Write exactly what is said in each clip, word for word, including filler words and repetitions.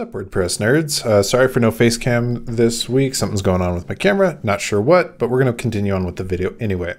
What's up, WordPress nerds? Uh, sorry for no face cam this week. Something's going on with my camera, not sure what, but we're going to continue on with the video anyway.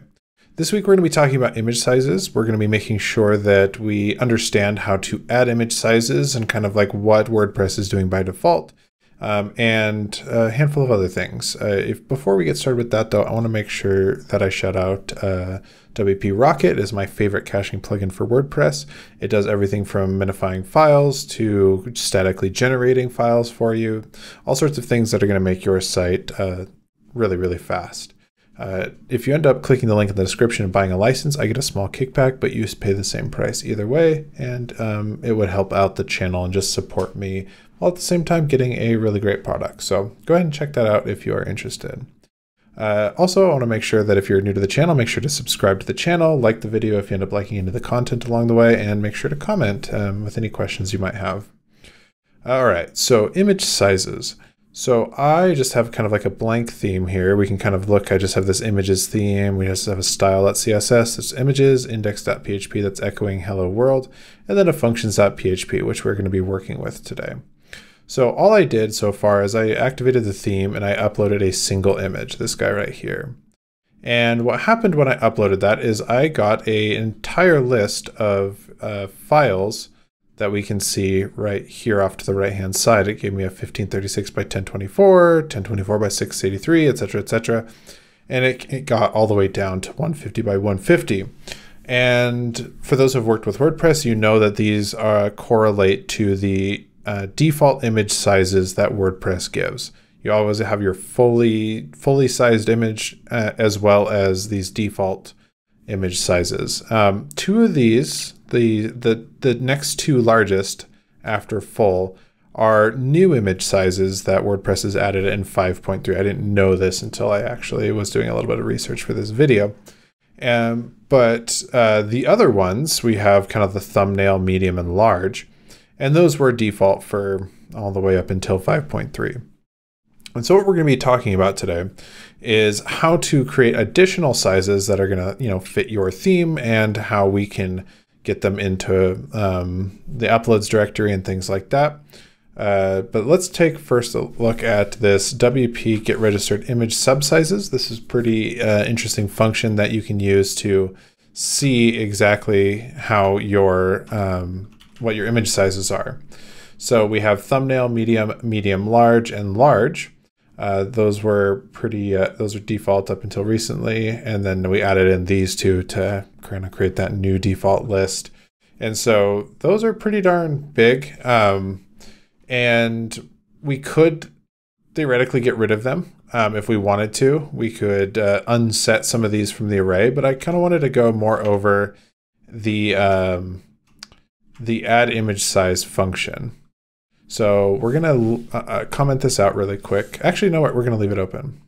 This week we're going to be talking about image sizes. We're going to be making sure that we understand how to add image sizes and kind of like what WordPress is doing by default, um, and a handful of other things. Uh, if before we get started with that though, I want to make sure that I shout out uh, W P Rocket is my favorite caching plugin for WordPress. It does everything from minifying files to statically generating files for you, all sorts of things that are going to make your site uh, really, really fast. Uh, if you end up clicking the link in the description and buying a license, I get a small kickback, but you pay the same price either way, and um, it would help out the channel and just support me while at the same time getting a really great product. So go ahead and check that out if you are interested. Uh, also, I want to make sure that if you're new to the channel, make sure to subscribe to the channel, like the video if you end up liking into the content along the way, and make sure to comment um, with any questions you might have. All right, so image sizes. So I just have kind of like a blank theme here. We can kind of look, I just have this images theme. We just have a style.css, that's images, index.php, that's echoing hello world, and then a functions.php, which we're going to be working with today. So all I did so far is I activated the theme and I uploaded a single image, this guy right here. And what happened when I uploaded that is I got an entire list of uh, files that we can see right here off to the right hand side. It gave me a fifteen thirty-six by ten twenty-four, ten twenty-four by six eighty-three, et cetera, et cetera. And it, it got all the way down to one fifty by one fifty. And for those who've worked with WordPress, you know that these uh, correlate to the uh, default image sizes that WordPress gives. You always have your fully, fully sized image uh, as well as these default image sizes. Um, two of these, the, the, the next two largest after full, are new image sizes that WordPress has added in five point three. I didn't know this until I actually was doing a little bit of research for this video. Um, but uh, the other ones, we have kind of the thumbnail, medium, and large. And those were default for all the way up until five point three. And so what we're going to be talking about today is how to create additional sizes that are going to, you know, fit your theme, and how we can get them into um, the uploads directory and things like that. Uh, but let's take first a look at this W P get registered image subsizes. This is pretty uh, interesting function that you can use to see exactly how your um, what your image sizes are. So we have thumbnail, medium, medium, large, and large. Uh, those were pretty, uh, those are default up until recently. And then we added in these two to kind of create that new default list. And so those are pretty darn big. Um, and we could theoretically get rid of them um, if we wanted to. We could uh, unset some of these from the array, but I kind of wanted to go more over the, um, the add image size function. So we're going to uh, comment this out really quick. Actually, you know what? We're going to leave it open.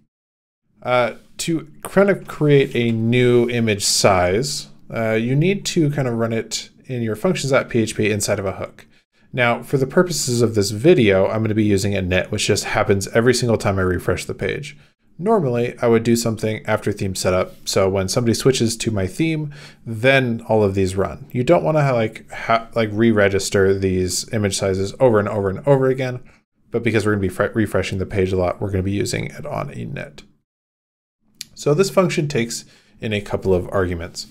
Uh, to kind of create a new image size, uh, you need to kind of run it in your functions.php inside of a hook. Now, for the purposes of this video, I'm going to be using init, which just happens every single time I refresh the page. Normally, I would do something after theme setup. So when somebody switches to my theme, then all of these run. You don't want to like ha like re-register these image sizes over and over and over again. But because we're going to be refreshing the page a lot, we're going to be using it on init. So this function takes in a couple of arguments.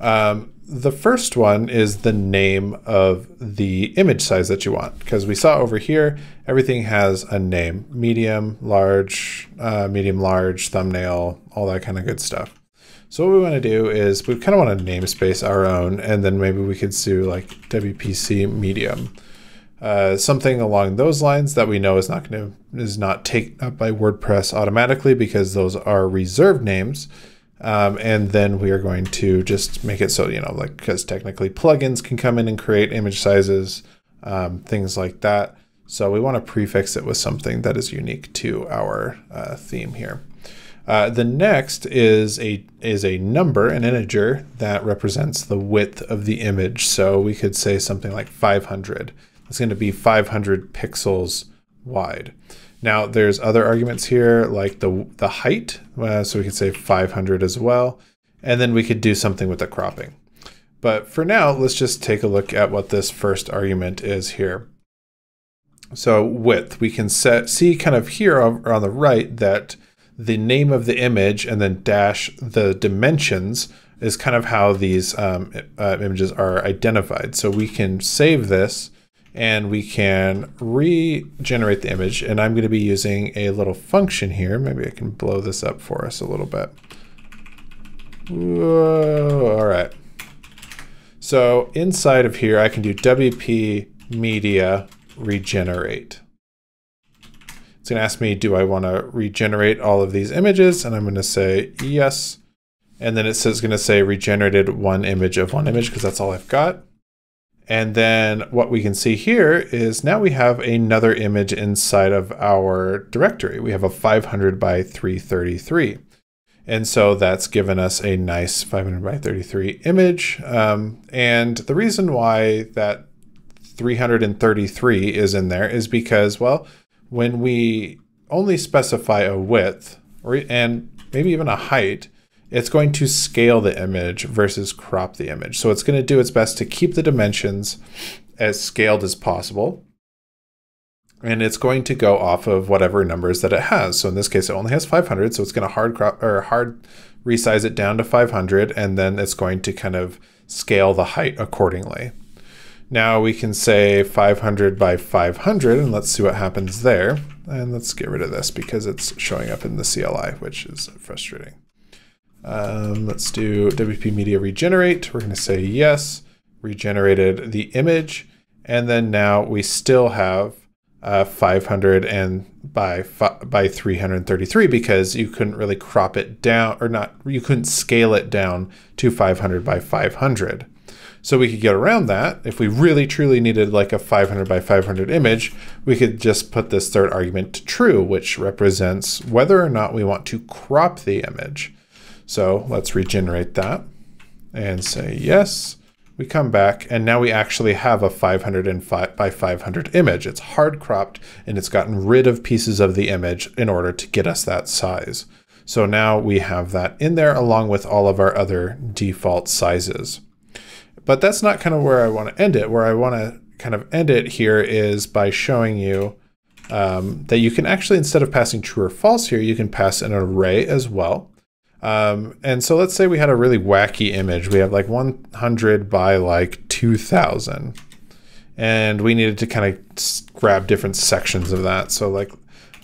Um, the first one is the name of the image size that you want, because we saw over here, everything has a name, medium, large, uh, medium, large, thumbnail, all that kind of good stuff. So what we want to do is we kind of want to namespace our own, and then maybe we could do like W P C medium, uh, something along those lines that we know is not going to, is not taken up by WordPress automatically, because those are reserved names. Um, and then we are going to just make it so, you know, like, because technically plugins can come in and create image sizes, um, things like that. So we want to prefix it with something that is unique to our uh, theme here. Uh, the next is a is a number, an integer that represents the width of the image. So we could say something like five hundred. It's going to be five hundred pixels wide. Now there's other arguments here like the, the height, uh, so we could say five hundred as well, and then we could do something with the cropping. But for now, let's just take a look at what this first argument is here. So width, we can set, see kind of here on, on the right that the name of the image and then dash the dimensions is kind of how these um, uh, images are identified. So we can save this and we can regenerate the image. And I'm going to be using a little function here. Maybe I can blow this up for us a little bit. Whoa, all right. So inside of here, I can do W P media regenerate. It's going to ask me, do I want to regenerate all of these images? And I'm going to say yes. And then it says, it's going to say regenerated one image of one image because that's all I've got. And then what we can see here is now we have another image inside of our directory. We have a five hundred by three thirty-three. And so that's given us a nice five hundred by thirty-three image. Um, and the reason why that three hundred thirty-three is in there is because, well, when we only specify a width or, and maybe even a height, it's going to scale the image versus crop the image. So it's going to do its best to keep the dimensions as scaled as possible. And it's going to go off of whatever numbers that it has. So in this case, it only has five hundred. So it's going to hard crop or hard resize it down to five hundred. And then it's going to kind of scale the height accordingly. Now we can say five hundred by five hundred, and let's see what happens there. And let's get rid of this because it's showing up in the C L I, which is frustrating. Um, let's do W P media regenerate. We're going to say yes, regenerated the image. And then now we still have Uh, five hundred by three thirty-three because you couldn't really crop it down or not, you couldn't scale it down to five hundred by five hundred. So we could get around that. If we really truly needed like a five hundred by five hundred image, we could just put this third argument to true, which represents whether or not we want to crop the image. So let's regenerate that and say yes. We come back and now we actually have a five hundred by five hundred image. It's hard cropped and it's gotten rid of pieces of the image in order to get us that size. So now we have that in there along with all of our other default sizes. But that's not kind of where I want to end it. Where I want to kind of end it here is by showing you um, that you can actually, instead of passing true or false here, you can pass an array as well. Um, and so let's say we had a really wacky image. We have like one hundred by like two thousand and we needed to kind of grab different sections of that. So like,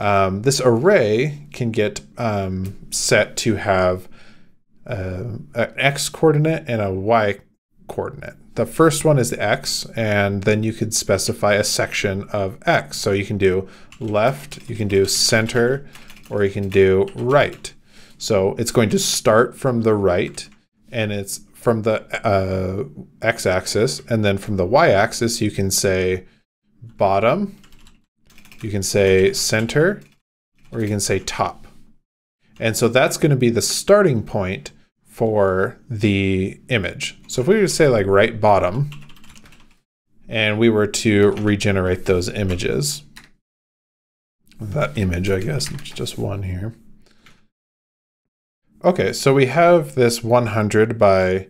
um, this array can get, um, set to have, uh, an X coordinate and a Y coordinate. The first one is the X, and then you could specify a section of X. So you can do left, you can do center, or you can do right. So it's going to start from the right and it's from the uh, x-axis, and then from the y-axis you can say bottom, you can say center, or you can say top. And so that's going to be the starting point for the image. So if we were to say like right bottom and we were to regenerate those images, that image, I guess, it's just one here. Okay, so we have this one hundred by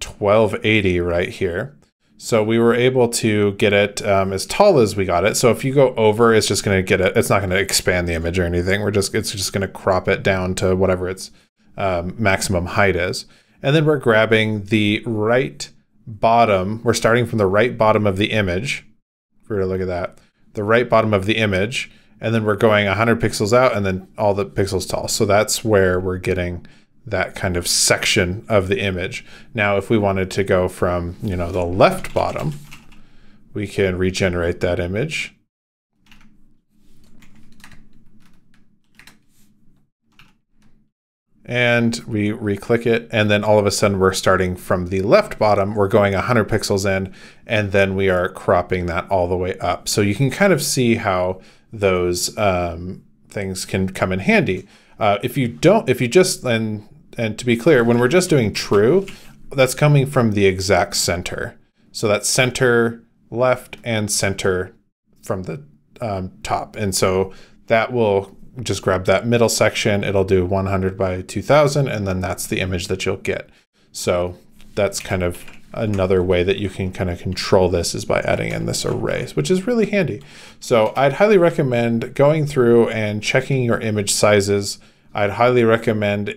twelve eighty right here. So we were able to get it um, as tall as we got it. So if you go over, it's just going to get it. It's not going to expand the image or anything. We're just it's just going to crop it down to whatever its um, maximum height is. And then we're grabbing the right bottom. We're starting from the right bottom of the image. If we were to look at that, the right bottom of the image. And then we're going one hundred pixels out and then all the pixels tall. So that's where we're getting that kind of section of the image. Now, if we wanted to go from, you know, the left bottom, we can regenerate that image. And we re-click it. And then all of a sudden we're starting from the left bottom. We're going one hundred pixels in, and then we are cropping that all the way up. So you can kind of see how those um, things can come in handy. Uh, if you don't, if you just, and, and to be clear, when we're just doing true, that's coming from the exact center. So that's center left and center from the um, top. And so that will just grab that middle section. It'll do one hundred by two thousand. And then that's the image that you'll get. So that's kind of another way that you can kind of control this is by adding in this array, which is really handy. So I'd highly recommend going through and checking your image sizes. I'd highly recommend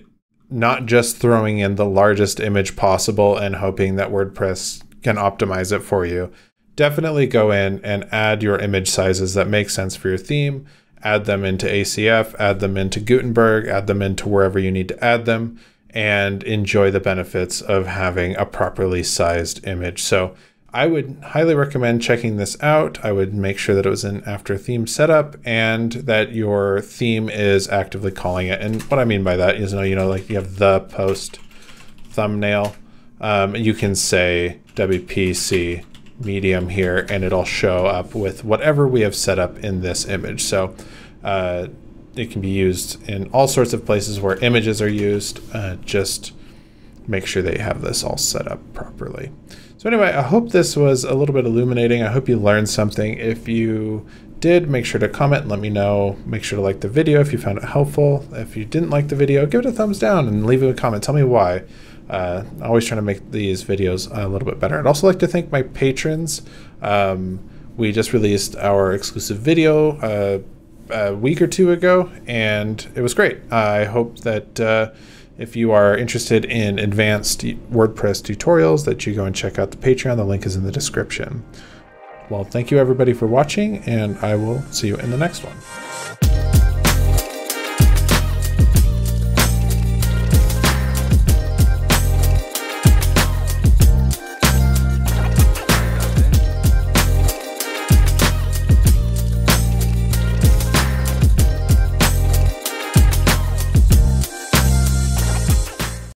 not just throwing in the largest image possible and hoping that WordPress can optimize it for you. Definitely go in and add your image sizes that make sense for your theme, add them into A C F, add them into Gutenberg, add them into wherever you need to add them, and enjoy the benefits of having a properly sized image. So I would highly recommend checking this out. I would make sure that it was in after theme setup and that your theme is actively calling it. And what I mean by that is, you know, like you have the post thumbnail, um, you can say W P C medium here and it'll show up with whatever we have set up in this image. So uh, it can be used in all sorts of places where images are used. Uh, just make sure that you have this all set up properly. So anyway, I hope this was a little bit illuminating. I hope you learned something. If you did, make sure to comment and let me know. Make sure to like the video if you found it helpful. If you didn't like the video, give it a thumbs down and leave a comment. Tell me why. Uh, always trying to make these videos a little bit better. I'd also like to thank my patrons. Um, we just released our exclusive video uh, a week or two ago, and it was great. I hope that uh, if you are interested in advanced WordPress tutorials, that you go and check out the Patreon. The link is in the description. Well, thank you everybody for watching, and I will see you in the next one.